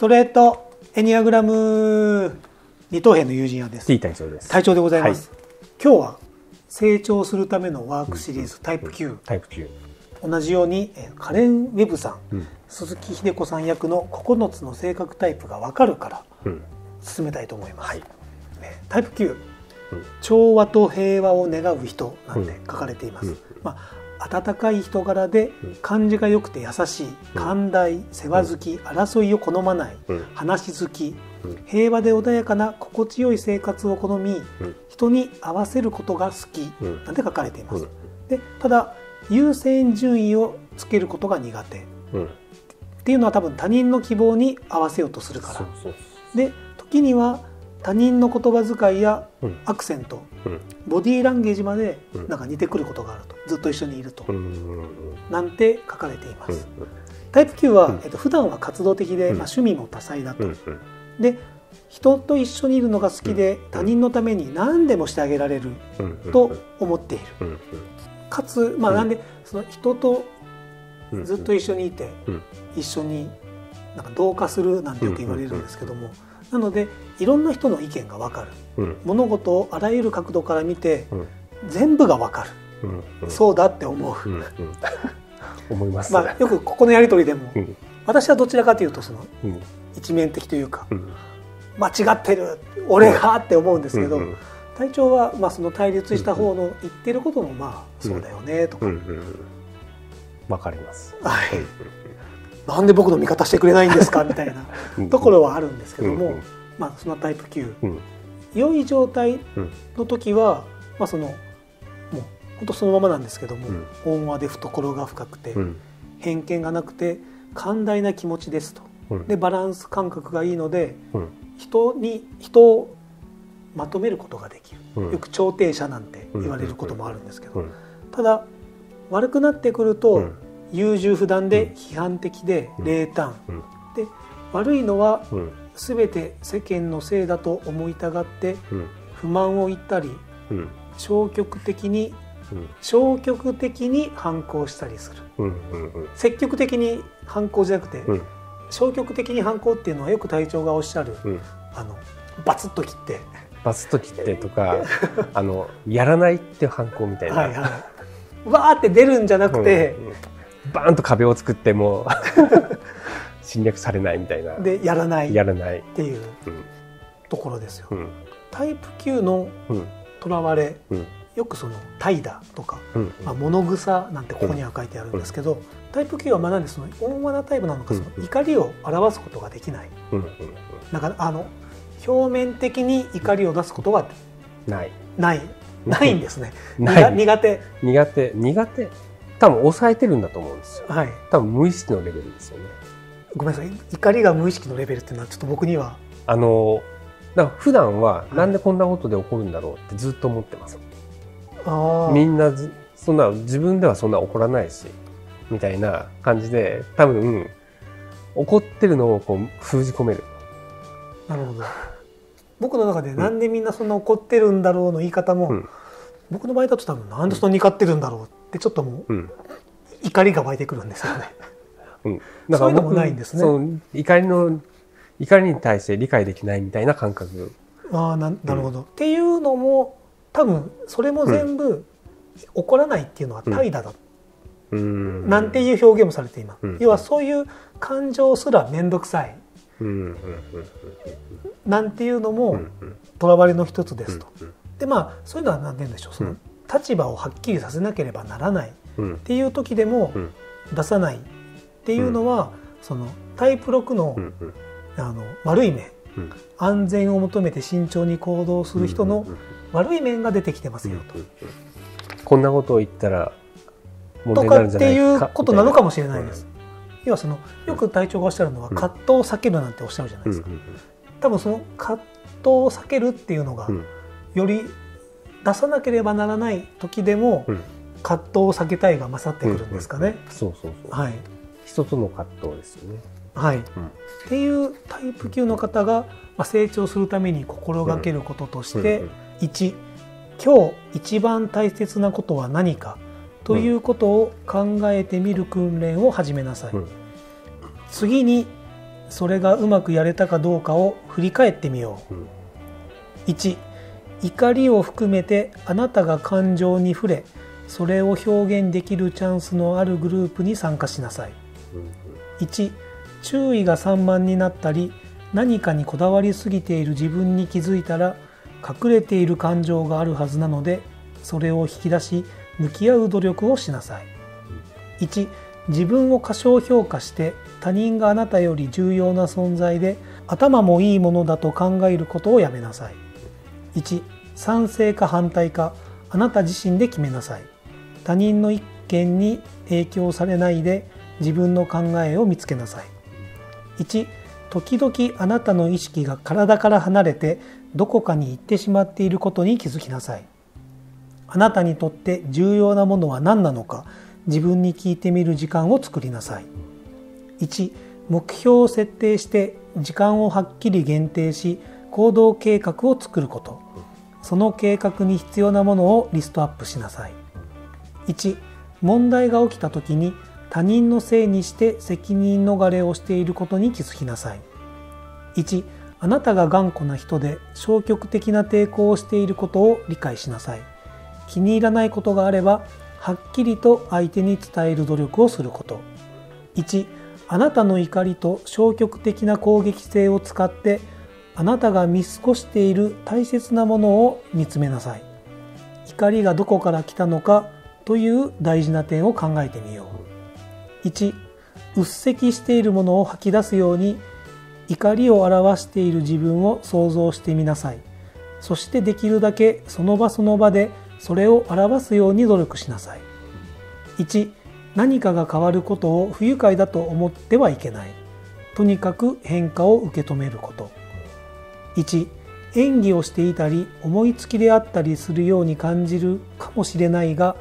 トレートエニアグラム二等兵の友人やです。隊長でございます。今日は成長するためのワークシリーズタイプ9。同じようにカレン・ウェブさん、鈴木秀子さん役の9つの性格タイプが分かるから進めたいと思います。タイプ9、調和と平和を願う人なんて書かれています。温かい人柄で感じが良くて優しい、寛大、世話好き、争いを好まない、話好き、平和で穏やかな心地よい生活を好み、人に合わせることが好きなんて書かれています。でただ優先順位をつけることが苦手っていうのは多分他人の希望に合わせようとするからで、時には他人の言葉遣いやアクセント、ボディーランゲージまでなんか似てくることがあると、ずっと一緒にいるとなんて書かれています。タイプ9は普段は活動的で、趣味も多彩だと。で人と一緒にいるのが好きで、他人のために何でもしてあげられると思っている。かつ、なんでその人とずっと一緒にいて、一緒になんか同化するなんてよく言われるんですけども、なのでいろんな人の意見が分かる、物事をあらゆる角度から見て、全部が分かる、そうだって思う、思います。よくここのやり取りでも、私はどちらかというとその一面的というか、間違ってる俺がって思うんですけど、隊長はその対立した方の言ってることもそうだよねとか、わかります。なんで僕の味方してくれないんですかみたいなところはあるんですけども、そのタイプ9、良い状態の時はそのもう本当そのままなんですけども、温和で懐が深くて偏見がなくて寛大な気持ちですと。でバランス感覚がいいので、人をまとめることができる。よく調停者なんて言われることもあるんですけど、ただ悪くなってくると優柔不断で批判的で冷淡で、悪いのは全て世間のせいだと思いたがって不満を言ったり、消極的に反抗したりする。積極的に反抗じゃなくて消極的に反抗っていうのはよく隊長がおっしゃる、バツッと切ってとかやらないって反抗みたいな、わーって出るんじゃなくて、バーンと壁を作っても侵略されないみたいなで、やらないっていうところですよ。タイプ9のとらわれ、よくその怠惰とか物臭なんてここには書いてあるんですけど、タイプ9はなんでその温和なタイプなのか、その怒りを表すことができない。だから表面的に怒りを出すことはないんですね。苦手。多分抑えてるんだと思うんですよ。多分無意識のレベルですよね。ごめんなさい。怒りが無意識のレベルっていうのはちょっと僕にはだから普段はなんでこんなことで起こるんだろうってずっと思ってます。みんなそんな自分ではそんな怒らないしみたいな感じで、多分怒ってるのをこう封じ込める。なるほど。僕の中でなんでみんなそんな怒ってるんだろうの言い方も、僕の場合だと多分なんでそんなに怒ってるんだろうってちょっともう、怒りが湧いてくるんですよね。そういうのもないんですね。怒りに対して理解できないみたいな感覚。なるほど。っていうのも多分それも全部怒らないっていうのは怠惰だ。なんていう表現もされています。要はそういう感情すら面倒くさいなんていうのもとらわれの一つですと。でそういうのは何て言うんでしょう、その立場をはっきりさせなければならないっていう時でも出さないっていうのは、そのタイプ6の悪い面、安全を求めて慎重に行動する人の悪い面が出てきてますよと。こんなことを言ったらとかっていうことなのかもしれないです。要はそのよく隊長がおっしゃるのは葛藤を避けるなんておっしゃるじゃないですか。多分その葛藤を避けるっていうのがより出さなければならない時でも葛藤を避けたいが勝ってくるんですかね。人との葛藤ですよね。っていうタイプ級の方が成長するために心がけることとして1、今日一番大切なことは何かということを考えてみる訓練を始めなさい。次にそれがうまくやれたかどうかを振り返ってみよう。1、怒りを含めてあなたが感情に触れ、それを表現できるチャンスのあるグループに参加しなさい。1、注意が散漫になったり、何かにこだわりすぎている自分に気づいたら、隠れている感情があるはずなので、それを引き出し、向き合う努力をしなさい。1、自分を過小評価して、他人があなたより重要な存在で、頭もいいものだと考えることをやめなさい。1、賛成か反対か、あなた自身で決めなさい。他人の意見に影響されないで、自分の考えを見つけなさい。1、時々あなたの意識が体から離れて、どこかに行ってしまっていることに気づきなさい。あなたにとって重要なものは何なのか、自分に聞いてみる時間を作りなさい。1、目標を設定して、時間をはっきり限定し、行動計画を作ること。その計画に必要なものをリストアップしなさい。1、問題が起きた時に、他人のせいにして責任逃れをしていることに気づきなさい。1、あなたが頑固な人で消極的な抵抗をしていることを理解しなさい。気に入らないことがあれば、はっきりと相手に伝える努力をすること。1、あなたの怒りと消極的な攻撃性を使って、あなたが見過ごしている大切なものを見つめなさい。怒りがどこから来たのかという大事な点を考えてみよう。1、うっせきしているものを吐き出すように、怒りを表している自分を想像してみなさい。そしてできるだけその場その場でそれを表すように努力しなさい。1、何かが変わることを不愉快だと思ってはいけない。とにかく変化を受け止めること。1、演技をしていたり思いつきであったりするように感じるかもしれないが、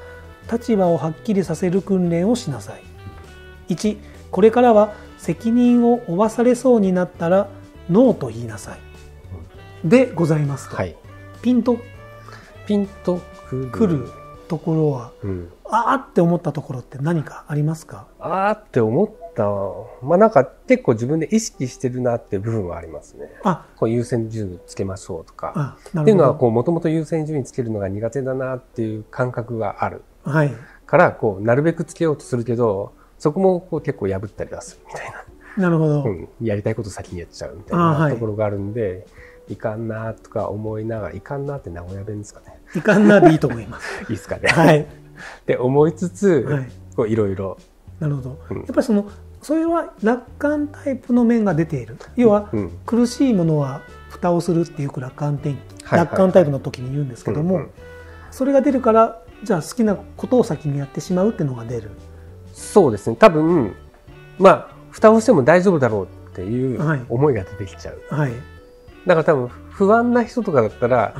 立場をはっきりさせる訓練をしなさい。1、これからは責任を負わされそうになったらノーと言いなさい。でございますと、はい、ピンとくるところは、あーって思ったところって何かありますか？あーって思った、なんか結構自分で意識してるなっていう部分はありますね。こう優先順位つけましょうとかっていうのは、もともと優先順位つけるのが苦手だなっていう感覚がある、はい、からなるべくつけようとするけど、そこも結構破ったりはするみたいな。なるほど。やりたいこと先にやっちゃうみたいなところがあるんで、いかんなとか思いながら、いかんなって名古屋弁ですかね。いかんなでいいと思います。いいですかね。はい。で思いつつ、いろいろ。なるほど。やっぱりそれは楽観タイプの面が出ている。要は、苦しいものは蓋をするってよく楽観タイプの時に言うんですけども、それが出るから、じゃあ好きなことを先にやってしまうっていうのが出る。そうですね。多分、蓋をしても大丈夫だろうっていう思いが出てきちゃう。はい。だから多分、不安な人とかだったら、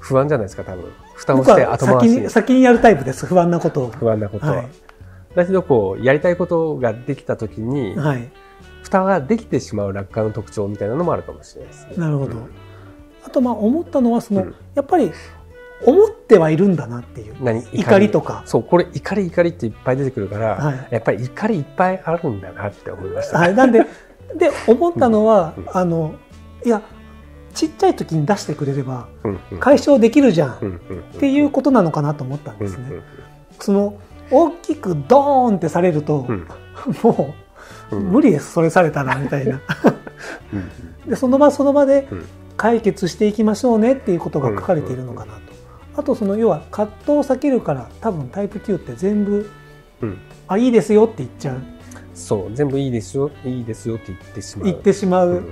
不安じゃないですか、多分。蓋をして後回しに。先にやるタイプです、不安なことを。はい、だけど、やりたいことができたときに、蓋ができてしまう楽観の特徴みたいなのもあるかもしれないですね。なるほど。あと、思ったのは、やっぱり、思ってはいるんだなっていう。怒りとか。そう、これ怒りっていっぱい出てくるから、やっぱり怒りいっぱいあるんだなって思いました、ね。はい。なんで、思ったのは、いや、ちっちゃい時に出してくれれば、解消できるじゃんっていうことなのかなと思ったんですね。大きくドーンってされると、もう、無理です、それされたら、みたいな。で、その場その場で解決していきましょうねっていうことが書かれているのかなと。あと要は葛藤を避けるから、多分タイプ9って全部、いいですよって言っちゃう。そう、全部いいですよって言ってしまう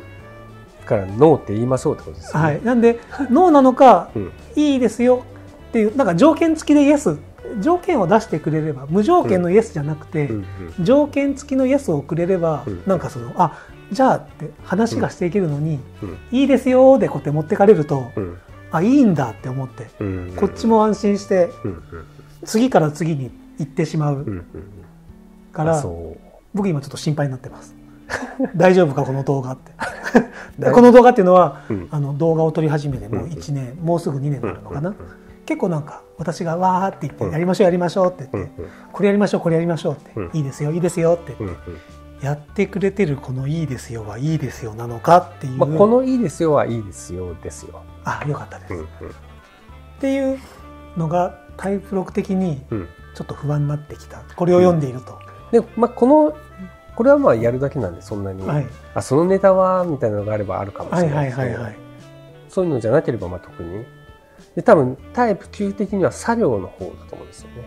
からノーって言いましょうってことですね。はい。なんでノーなのか、いいですよっていう、なんか条件付きでイエス、条件を出してくれれば、無条件のイエスじゃなくて、条件付きのイエスをくれれば、なんかじゃあって話がしていけるのに、いいですよでこうやって持ってかれると、いいんだって思って、こっちも安心して、次から次に行ってしまうから、僕今ちょっと心配になってます。大丈夫かこの動画って。この動画っていうのは、動画を撮り始めてもう1年、もうすぐ2年になるのかな。結構なんか私がわーって言って、やりましょうって言って、これやりましょうって、いいですよって言って、やってくれてるこのいいですよはいいですよなのかっていう、このいいですよはいいですよですよ。あ、よかったです、うんうん、っていうのがタイプ6的にちょっと不安になってきた、これを読んでいると、うん、で、これはまあやるだけなんでそんなに、はい、あ、そのネタはみたいなのがあればあるかもしれないですけど、そういうのじゃなければまあ特に。で、多分タイプ9的には作業の方だと思うんですよね。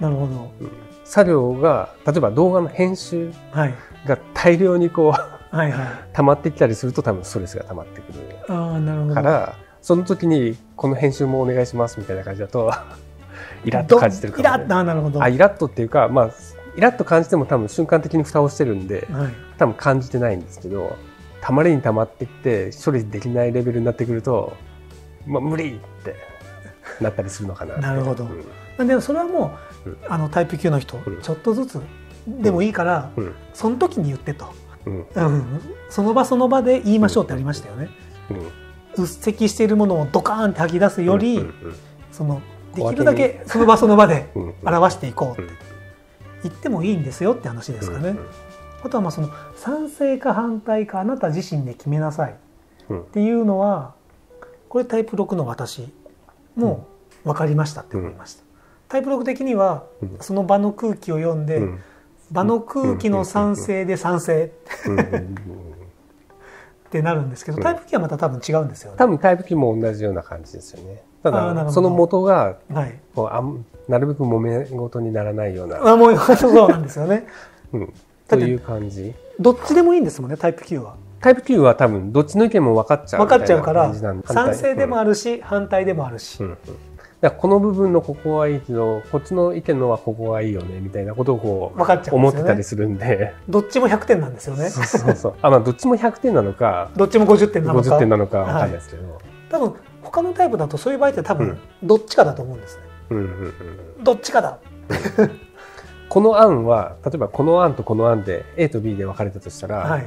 なるほど、うん、作業が例えば動画の編集が大量にこう、はいはい、溜まってきたりすると多分ストレスが溜まってくるから、その時にこの編集もお願いしますみたいな感じだとイラッと感じてるかもね。イラッとっていうか、まあ、イラッと感じても多分瞬間的に蓋をしてるんで、はい、多分感じてないんですけど、たまりにたまってきて処理できないレベルになってくると、まあ、無理ってなったりするのかな。なるほど、うん、でもそれはもう、うん、タイプ9の人、うん、ちょっとずつでもいいから、うん、その時に言ってと、うんうん、その場その場で言いましょうってありましたよね。うっせきしているものをドカーンって吐き出すより、うんうんうん、できるだけその場その場で表していこうって言ってもいいんですよって話ですかね。うんうん、あとはまあ賛成か反対かあなた自身で決めなさいっていうのは、これタイプ6の私も分かりましたって思いました。うん、タイプ6的にはその場の空気を読んで、うん、場の空気の賛成で賛成ってなるんですけど、タイプ9はまた多分違うんですよね。多分タイプ9も同じような感じですよね。ただその元がこう、なるべく揉め事にならないような、そうなんですよね。うん、という感じ。どっちでもいいんですもんね、タイプ9は。タイプ9は多分どっちの意見も分かっちゃうから賛成でもあるし、うん、反対でもあるし、うんうん、だからこの部分のここはいいけどこっちの意見のはここはいいよねみたいなことをこう分かっちゃうんですよね、思ってたりするんで、どっちも100点なんですよね。そうそうそう、まあ、どっちも100点なのかどっちも50点なのか分かんないですけど、はい、多分他のタイプだとそういう場合って多分どっちかだと思うんですね。うんうんうんうん、どっちかだこの案は例えばこの案とこの案で A と B で分かれたとしたら、はい、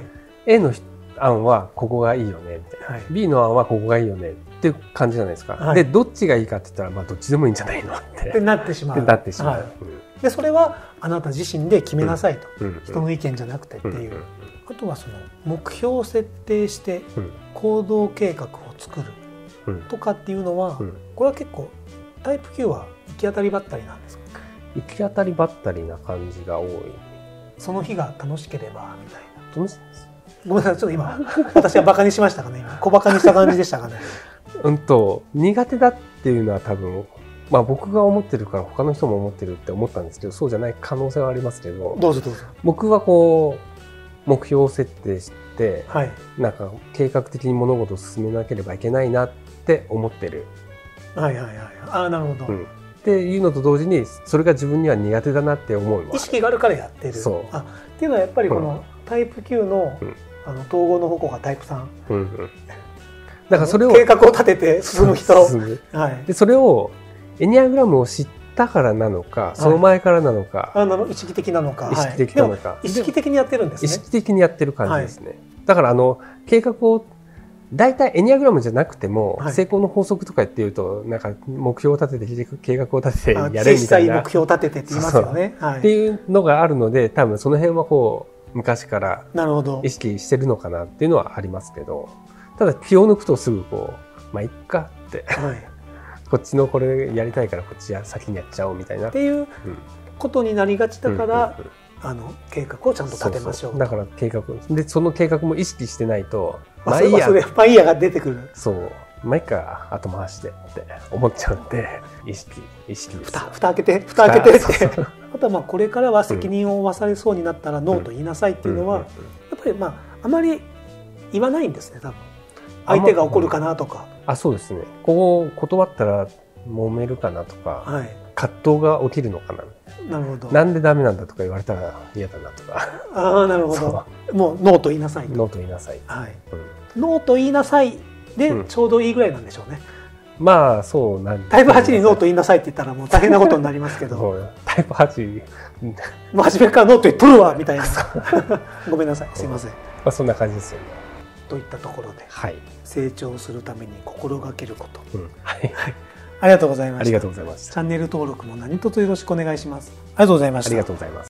A の案はここがいいよねみたいな、はい、B の案はここがいいよねっていう感じじゃないですか、はい、でどっちがいいかって言ったら、まあ、どっちでもいいんじゃないのってなってしまう。でそれはあなた自身で決めなさいと、うんうんうん、人の意見じゃなくてっていう、うんうんうん、あとは目標を設定して行動計画を作るとかっていうのは、うんうん、これは結構タイプ9は行き当たりばったりなんですか。行き当たりばったりな感じが多い。その日が楽しければみたいな。ごめんなさい、ちょっと今私はバカにしましたかね。今小バカにした感じでしたかね。苦手だっていうのは多分、まあ、僕が思ってるから他の人も思ってるって思ったんですけど、そうじゃない可能性はありますけど。どうぞどうぞ。僕はこう目標を設定して、はい、なんか計画的に物事を進めなければいけないなって思ってる。はいはいはい、あ、なるほど、うん、っていうのと同時にそれが自分には苦手だなって思う意識があるからやってる。そう、あっていうのはやっぱりこのタイプ9 の、うん、統合の矛がタイプ3、うんうん、だからそれを計画を立てて進む人はい、でそれをエニアグラムを知ったからなのか、はい、その前からなのか、意識的なのか、意識的なのか、はい、意識的にやってるんですね。意識的にやってる感じですね、はい、だから計画をだいたいエニアグラムじゃなくても、はい、成功の法則とかっていうとなんか目標を立てて計画を立ててやれみたいな、実際目標を立ててって言いますよね。そうそう、はい、っていうのがあるので多分その辺はこう昔から意識してるのかなっていうのはありますけど、ただ気を抜くとすぐこうまあいっかって、はい、こっちのこれやりたいからこっち先にやっちゃおうみたいなっていうことになりがちだから、うんうんうん、計画をちゃんと立てましょう。そうそう、だから計画でその計画も意識してないとまあいいや、まあいいやが出てくる。そう、まあいいか後回してって思っちゃうんで、意識です。蓋開けて蓋開けてって。そうそうあとはまあこれからは責任を負わされそうになったらノーと言いなさいっていうのは、うんうんうんうん、やっぱりまああまり言わないんですね。多分相手が怒るかなとか。あ、そうですね。こう断ったら揉めるかなとか。はい、葛藤が起きるのかな。なるほど。なんでダメなんだとか言われたら嫌だなとか。あ、なるほど。もうノーと言いなさい。ノーと言いなさい。はい。うん、ノーと言いなさいでちょうどいいぐらいなんでしょうね。うん、まあそうなんです。タイプ8にノーと言いなさいって言ったらもう大変なことになりますけど。タイプ8。もう初めからノーと言っとるわみたいな。ごめんなさい。すいません。まあそんな感じですよね。といったところで、はい、成長するために心がけること。うん、はい。ありがとうございました。チャンネル登録も何卒よろしくお願いします。ありがとうございました。ありがとうございます。